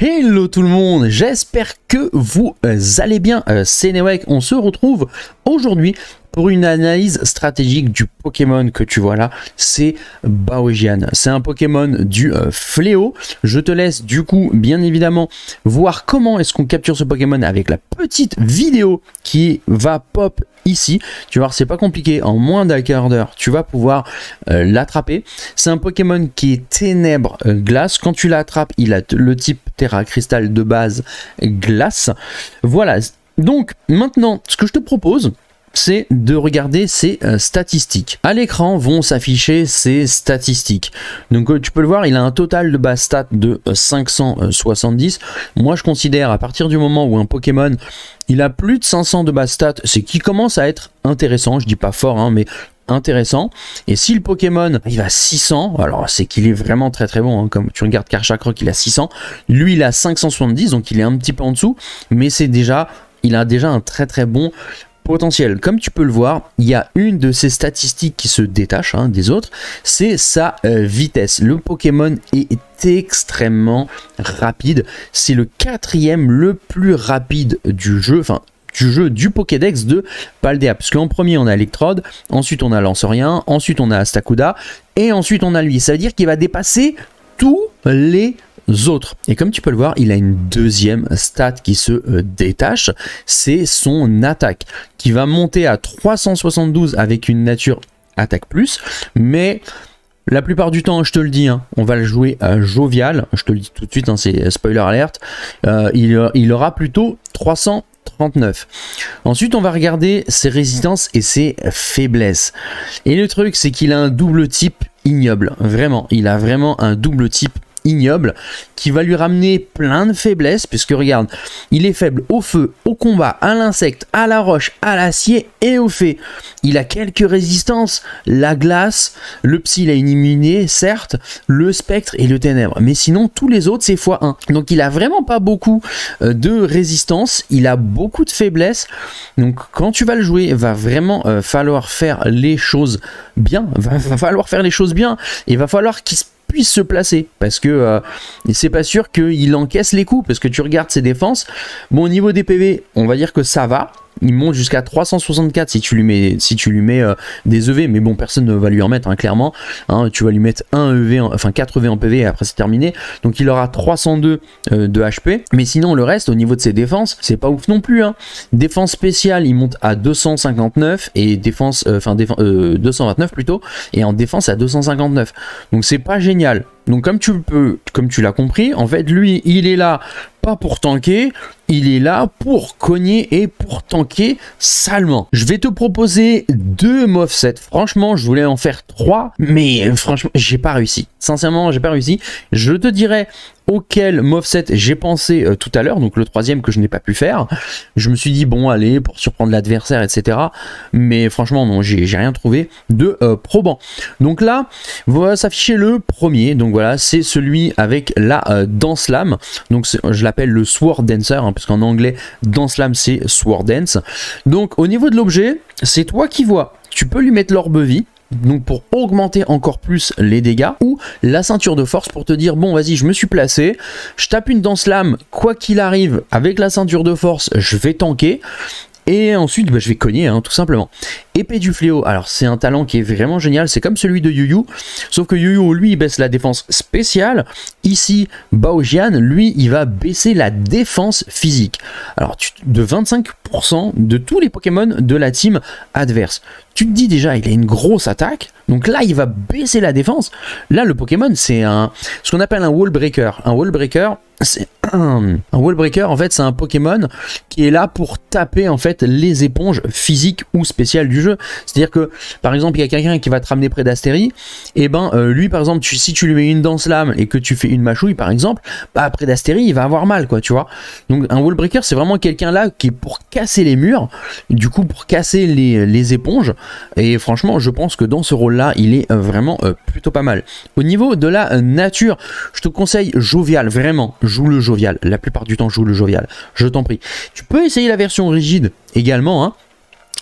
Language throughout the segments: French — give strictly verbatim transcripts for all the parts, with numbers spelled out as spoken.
Hello tout le monde, j'espère que vous allez bien, c'est Newek. On se retrouve aujourd'hui pour une analyse stratégique du Pokémon que tu vois là, c'est Baojian. C'est un Pokémon du euh, fléau. Je te laisse du coup bien évidemment voir comment est-ce qu'on capture ce Pokémon avec la petite vidéo qui va pop ici. Tu vas voir, c'est pas compliqué, en moins d'un quart d'heure tu vas pouvoir euh, l'attraper. C'est un Pokémon qui est ténèbres euh, glace. Quand tu l'attrapes, il a le type Terra cristal de base glace. Voilà, donc maintenant ce que je te propose, c'est de regarder ses euh, statistiques. À l'écran vont s'afficher ses statistiques. Donc euh, tu peux le voir, il a un total de base stats de euh, cinq cent soixante-dix. Moi je considère, à partir du moment où un Pokémon il a plus de cinq cents de base stats, c'est qu'il commence à être intéressant. Je dis pas fort hein, mais intéressant. Et si le Pokémon il va six cents, alors c'est qu'il est vraiment très très bon hein. Comme tu regardes Karchakroc, il a six cents, lui il a cinq cent soixante-dix, donc il est un petit peu en dessous, mais c'est déjà, il a déjà un très très bon potentiel. Comme tu peux le voir, il y a une de ces statistiques qui se détache hein, des autres, c'est sa euh, vitesse. Le Pokémon est extrêmement rapide, c'est le quatrième le plus rapide du jeu, enfin du jeu du Pokédex de Paldéa, parce qu'en premier on a Electrode, ensuite on a Lancerien, ensuite on a Astakuda, et ensuite on a lui. Ça veut dire qu'il va dépasser tous les autres. Et comme tu peux le voir, il a une deuxième stat qui se euh, détache, c'est son attaque qui va monter à trois cent soixante-douze avec une nature attaque plus. Mais la plupart du temps, je te le dis, hein, on va le jouer euh, jovial, je te le dis tout de suite, hein, c'est spoiler alerte, euh, il, il aura plutôt trois cent trente-neuf. Ensuite on va regarder ses résistances et ses faiblesses. Et le truc, c'est qu'il a un double type ignoble, vraiment, il a vraiment un double type ignoble qui va lui ramener plein de faiblesses, puisque regarde, il est faible au feu, au combat, à l'insecte, à la roche, à l'acier et au feu. Il a quelques résistances, la glace, le psy il a une immunité certes, le spectre et le ténèbre, mais sinon tous les autres c'est fois un. Donc il a vraiment pas beaucoup de résistance, il a beaucoup de faiblesses. Donc quand tu vas le jouer, va vraiment euh, falloir faire les choses bien, va, va falloir faire les choses bien et va falloir qu'il se puisse se placer, parce que euh, c'est pas sûr qu'il encaisse les coups, parce que tu regardes ses défenses. Bon, au niveau des P V, on va dire que ça va, il monte jusqu'à trois cent soixante-quatre si tu lui mets, si tu lui mets euh, des E V, mais bon, personne ne va lui en mettre hein, clairement hein, tu vas lui mettre un E V en, enfin quatre E V en P V et après c'est terminé. Donc il aura trois cent deux euh, de H P, mais sinon le reste au niveau de ses défenses c'est pas ouf non plus hein. Défense spéciale il monte à deux cent cinquante-neuf et défense enfin euh, euh, deux cent vingt-neuf plutôt, et en défense à deux cent cinquante-neuf, donc c'est pas génial. Donc comme tu peux, comme tu l'as compris, en fait lui il est là pas pour tanker, il est là pour cogner et pour tanker salement. Je vais te proposer deux movesets. Franchement, je voulais en faire trois, mais franchement, j'ai pas réussi. Sincèrement, j'ai pas réussi. Je te dirai auquel moveset j'ai pensé euh, tout à l'heure, donc le troisième que je n'ai pas pu faire. Je me suis dit bon allez, pour surprendre l'adversaire etc, mais franchement non, j'ai rien trouvé de euh, probant. Donc là va s'afficher le premier, donc voilà, c'est celui avec la euh, dance lame. Donc je l'appelle le sword dancer hein, parce qu'en anglais dance lame c'est sword dance. Donc au niveau de l'objet, c'est toi qui vois, tu peux lui mettre l'orbe vie, donc pour augmenter encore plus les dégâts, ou la ceinture de force pour te dire bon vas-y, je me suis placé, je tape une danse lame, quoi qu'il arrive avec la ceinture de force je vais tanker et ensuite bah, je vais cogner hein, tout simplement. Épée du fléau, alors c'est un talent qui est vraiment génial, c'est comme celui de Yuyu, sauf que Yuyu lui il baisse la défense spéciale, ici Baojian lui il va baisser la défense physique, alors tu, de vingt-cinq pour cent de tous les Pokémon de la team adverse. Tu te dis déjà, il a une grosse attaque, donc là il va baisser la défense. Là le Pokémon c'est un, ce qu'on appelle un wall breaker. Un wall breaker, c'est un, un wall breaker en fait, c'est un Pokémon qui est là pour taper en fait les éponges physiques ou spéciales du jeu. C'est-à-dire que par exemple il y a quelqu'un qui va te ramener près d'Astérie, et ben euh, lui par exemple tu, si tu lui mets une danse lame et que tu fais une mâchouille par exemple, bah près d'Astérie il va avoir mal quoi, tu vois. Donc un wall breaker c'est vraiment quelqu'un là qui est pour casser les murs, du coup pour casser les, les éponges. Et franchement je pense que dans ce rôle là il est vraiment euh, plutôt pas mal. Au niveau de la euh, nature, je te conseille jovial, vraiment joue le jovial, la plupart du temps joue le jovial, je t'en prie. Tu peux essayer la version rigide également hein,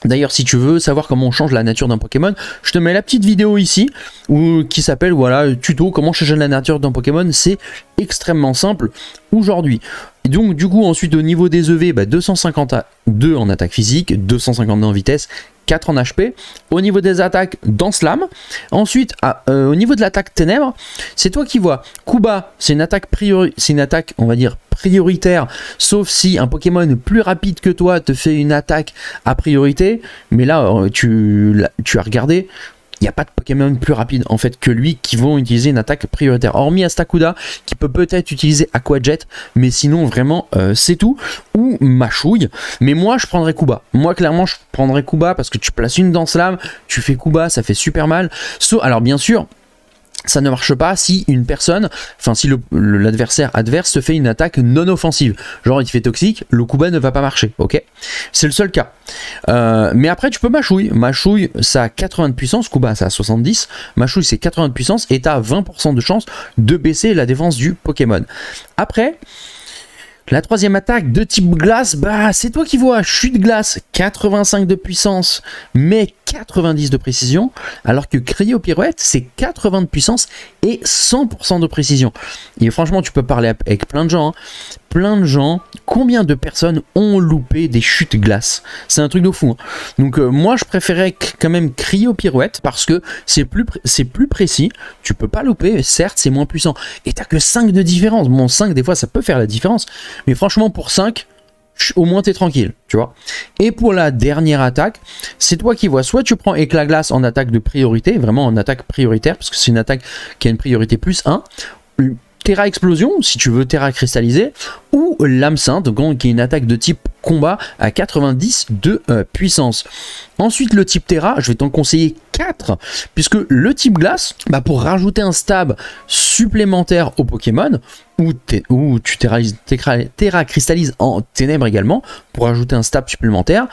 D'ailleurs, si tu veux savoir comment on change la nature d'un Pokémon, je te mets la petite vidéo ici où, qui s'appelle voilà tuto comment changer la nature d'un Pokémon. C'est extrêmement simple aujourd'hui. Et donc du coup ensuite au niveau des E V, bah, deux cent cinquante-deux en attaque physique, deux cent cinquante-deux en vitesse, quatre en H P. Au niveau des attaques dans Slam, ensuite à, euh, au niveau de l'attaque Ténèbres, c'est toi qui vois. Coup bas, c'est une attaque priori, c'est une attaque on va dire prioritaire, sauf si un Pokémon plus rapide que toi te fait une attaque à priorité. Mais là, tu, là, tu as regardé, il n'y a pas de Pokémon plus rapide en fait que lui qui vont utiliser une attaque prioritaire. Hormis Astakuda qui peut peut-être utiliser Aqua Jet, mais sinon vraiment euh, c'est tout. Ou Machouille. Mais moi je prendrais Kuba. Moi clairement je prendrais Kuba parce que tu places une dans Slam, tu fais Kuba, ça fait super mal. So, alors bien sûr, ça ne marche pas si une personne, enfin si l'adversaire adverse se fait une attaque non offensive. Genre il fait toxique, le coup bas ne va pas marcher, ok? C'est le seul cas. Euh, mais après tu peux machouille. Machouille ça a quatre-vingts de puissance, coup bas ça a soixante-dix. Machouille c'est quatre-vingts de puissance et tu as vingt pour cent de chance de baisser la défense du Pokémon. Après, la troisième attaque de type glace, bah c'est toi qui vois, chute glace, quatre-vingt-cinq de puissance, mais quatre-vingt-dix de précision, alors que cryo pirouette, c'est quatre-vingts de puissance et cent pour cent de précision. Et franchement, tu peux parler avec plein de gens, hein. Plein de gens, combien de personnes ont loupé des chutes glace? C'est un truc de fou, hein. Donc euh, moi, je préférais quand même cryo pirouette, parce que c'est plus, pr plus précis, tu peux pas louper, certes, c'est moins puissant. Et t'as que cinq de différence, bon cinq des fois, ça peut faire la différence, mais franchement pour cinq, au moins t'es tranquille, tu vois. Et pour la dernière attaque, c'est toi qui vois. Soit tu prends éclat glace en attaque de priorité, vraiment en attaque prioritaire, parce que c'est une attaque qui a une priorité plus un. Terra explosion, si tu veux Terra cristalliser, ou l'âme sainte, qui est une attaque de type combat à quatre-vingt-dix de euh, puissance. Ensuite le type Terra, je vais t'en conseiller quatre, puisque le type glace, bah, pour rajouter un stab supplémentaire au Pokémon, ou, ou tu terra, terra, terra cristallises en ténèbres également, pour rajouter un stab supplémentaire.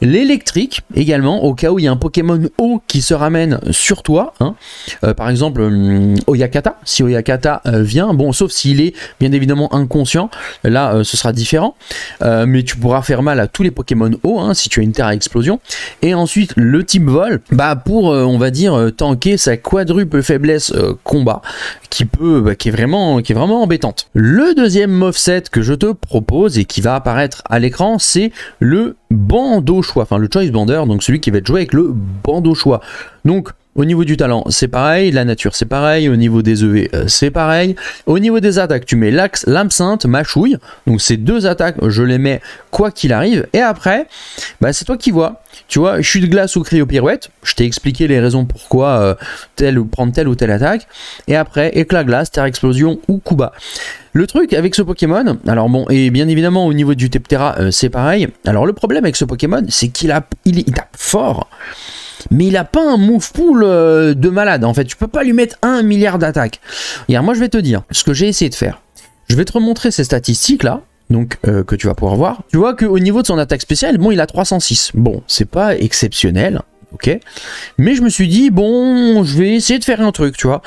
L'électrique également, au cas où il y a un Pokémon eau qui se ramène sur toi, hein. euh, par exemple euh, Oyakata, si Oyakata euh, vient, bon sauf s'il est bien évidemment inconscient, là euh, ce sera différent, euh, mais tu pourras faire mal à tous les Pokémon eau, hein, si tu as une Terra explosion. Et ensuite le type vol, bah pour euh, on va dire euh, tanker sa quadruple faiblesse euh, combat, qui peut, bah, qui est vraiment, qui est vraiment embêtante. Le deuxième moveset que je te propose et qui va apparaître à l'écran, c'est le bandeau choix, enfin le choice bander, donc celui qui va être joué avec le bandeau choix. Donc au niveau du talent c'est pareil, la nature c'est pareil, au niveau des E V euh, c'est pareil, au niveau des attaques tu mets l'axe, l'absinthe, machouille, donc ces deux attaques je les mets quoi qu'il arrive. Et après bah, c'est toi qui vois, tu vois chute glace ou cryo pirouette, je t'ai expliqué les raisons pourquoi euh, telle, prendre telle ou telle attaque. Et après éclat glace, terre explosion ou Kuba. Le truc avec ce Pokémon, alors bon, et bien évidemment au niveau du Teptera euh, c'est pareil. Alors le problème avec ce Pokémon c'est qu'il a, il, il tape fort, mais il n'a pas un move pool de malade. En fait, tu peux pas lui mettre un milliard d'attaques. Et moi, je vais te dire ce que j'ai essayé de faire. Je vais te remontrer ces statistiques là, donc euh, que tu vas pouvoir voir. Tu vois qu'au niveau de son attaque spéciale, bon, il a trois cent six. Bon, c'est pas exceptionnel, ok. Mais je me suis dit bon, je vais essayer de faire un truc, tu vois.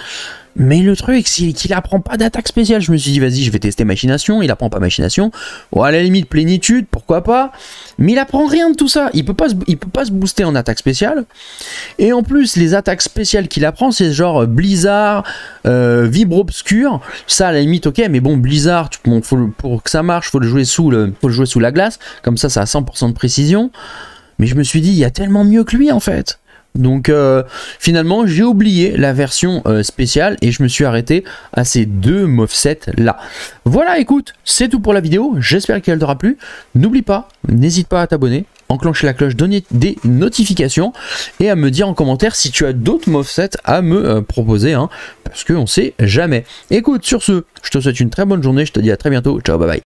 Mais le truc, c'est qu'il apprend pas d'attaque spéciale. Je me suis dit, vas-y, je vais tester machination. Il apprend pas machination. Bon, à la limite, plénitude, pourquoi pas. Mais il apprend rien de tout ça. Il peut pas se, il peut pas se booster en attaque spéciale. Et en plus, les attaques spéciales qu'il apprend, c'est genre Blizzard, euh, Vibre Obscur. Ça, à la limite, ok. Mais bon, Blizzard, bon, faut, pour que ça marche, faut le jouer sous le, faut le jouer sous la glace. Comme ça, ça a cent pour cent de précision. Mais je me suis dit, il y a tellement mieux que lui, en fait. Donc euh, finalement j'ai oublié la version euh, spéciale et je me suis arrêté à ces deux movesets là. Voilà, écoute, c'est tout pour la vidéo, j'espère qu'elle t'aura plu. N'oublie pas, n'hésite pas à t'abonner, enclencher la cloche, donner des notifications et à me dire en commentaire si tu as d'autres movesets à me euh, proposer, hein, parce qu'on sait jamais. Écoute, sur ce, je te souhaite une très bonne journée, je te dis à très bientôt, ciao, bye bye.